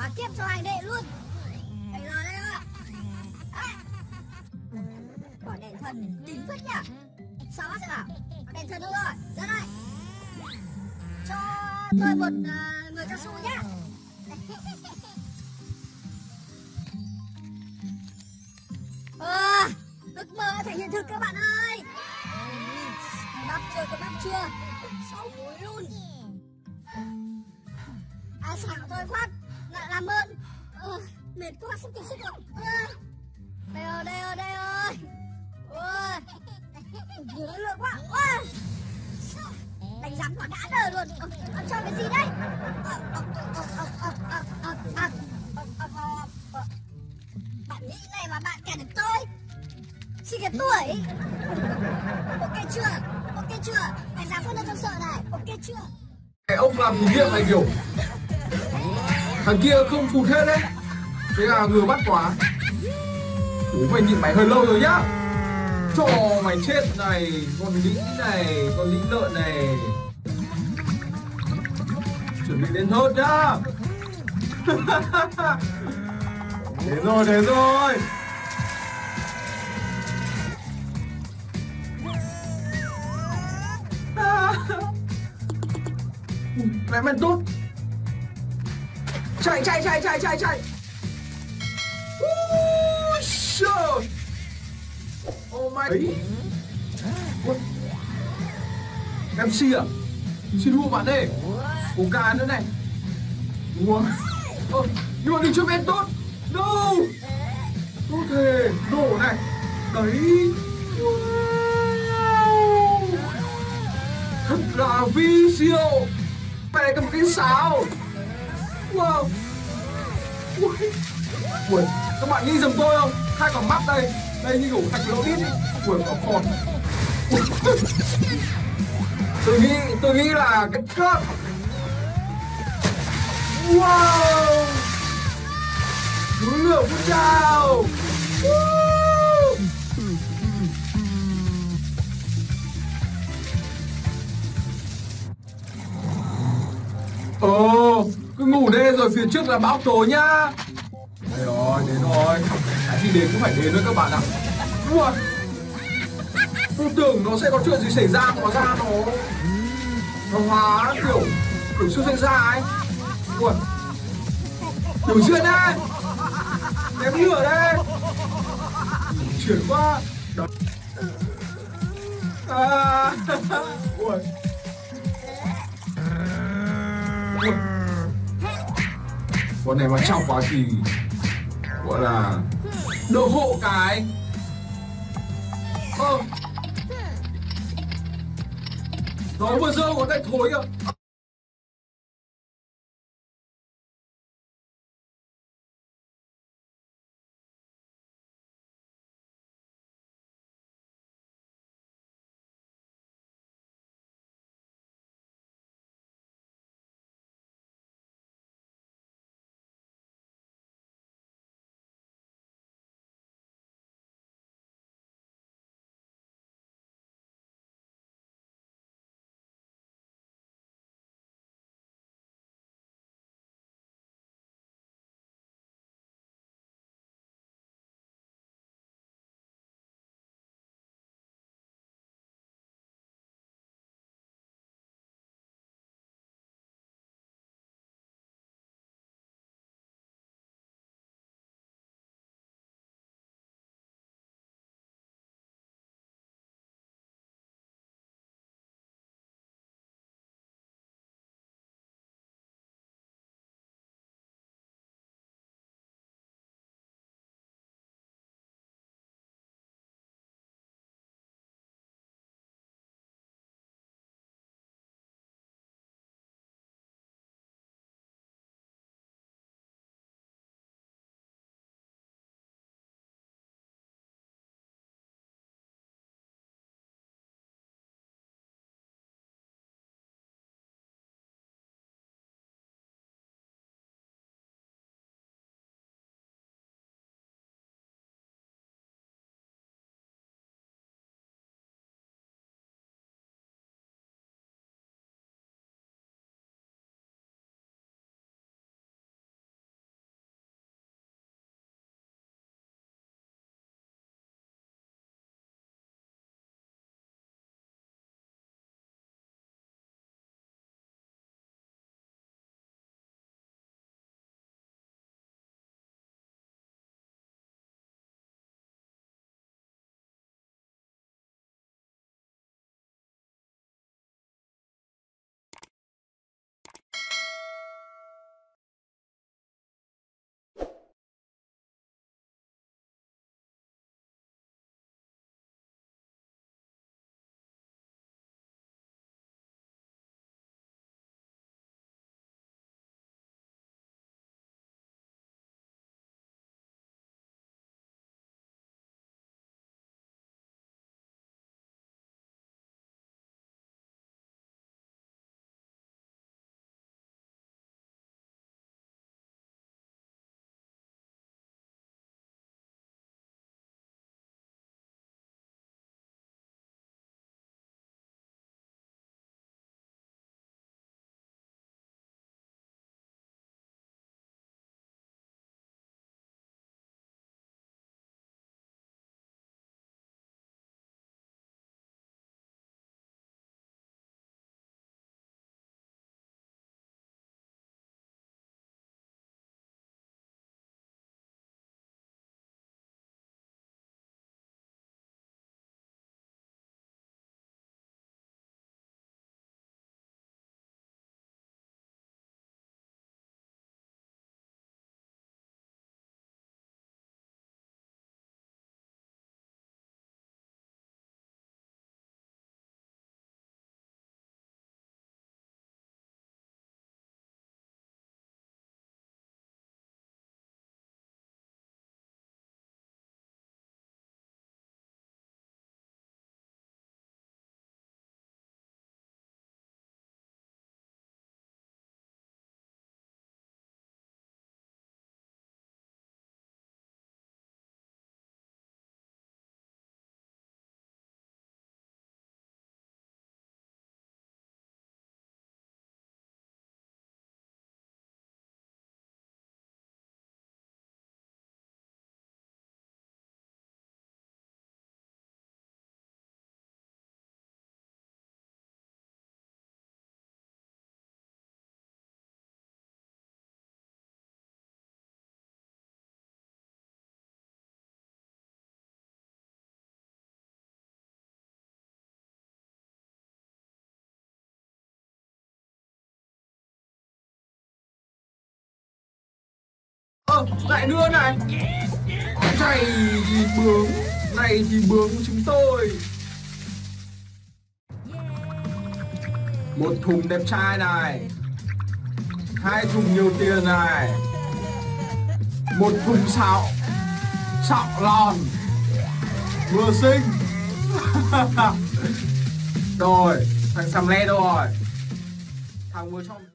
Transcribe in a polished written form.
phá kiếp cho hai đệ luôn. Thầy lò đây ạ. Bỏ đèn thần tính phết nhỉ. Sao bác sẽ bảo đèn thần đúng rồi, ra đây. Cho tôi một người cao su nhá. Ước mơ thành hiện thực các bạn ơi. Bắp chưa, có bắp chưa? Sáu múi luôn. À xảo tôi phát. Lại làm ơn. Mệt quá sắp kiệt sức lắm. Đây ơi, đây ơi, đây ơi. Nhớ lượng quá. Đánh rắn quả đã đờ luôn. Ăn cho cái gì đây? Bạn nghĩ này mà bạn cả được tôi. Chỉ cái tuổi. Ok chưa? Ok chưa? Phải dám phân ra trong sợ này. Ok chưa? Ông làm việc này kiểu thằng kia không phụt hết đấy. Thế là ngừa bắt quá. Ủa mày nhịn mày hơi lâu rồi nhá. Cho mày chết này. Con lính này. Con lính lợn này. Chuẩn bị đến thớt nhá. Đến rồi, đến rồi. Mẹ mày tốt. Chạy chạy chạy chạy chạy chạy. Ui trời. Oh my. Em si à? Xin hô bạn đây. Cô ca nữa này. Ủa. Nhưng mà đừng cho em tốt. No. Tốt thế. Đổ này. Đấy. Wow. Thật là vi siêu. Mày này cầm một cái sáo. Wow. Ui, các bạn nghĩ dùm tôi không? Hai quả mắt đây. Đây như kiểu thạch lỗ ít. Ui, quả còn. Tôi nghĩ là cái cướp. Wow. Núi lửa phun trào. Cứ ngủ đê rồi phía trước là bão tố nhá. Đây rồi, đến rồi. Thì đến cũng phải đến thôi các bạn ạ. Ủa, tôi tưởng nó sẽ có chuyện gì xảy ra mà nó ra nó hóa kiểu kiểu siêu sinh ra ấy. Ủa, kiểu chuyện đây. Ném lửa đây. Chuyển qua. Ủa. Con này mà trong quá thì gọi là độ hộ cái. Nó vừa rơi vào tay thối kìa. lại nữa này. Này thì bướng của chúng tôi. Một thùng đẹp trai này, hai thùng nhiều tiền này, một thùng sạo, sạo lòn vừa xinh. Rồi, thằng Sầm Le đâu rồi? Thằng vừa trong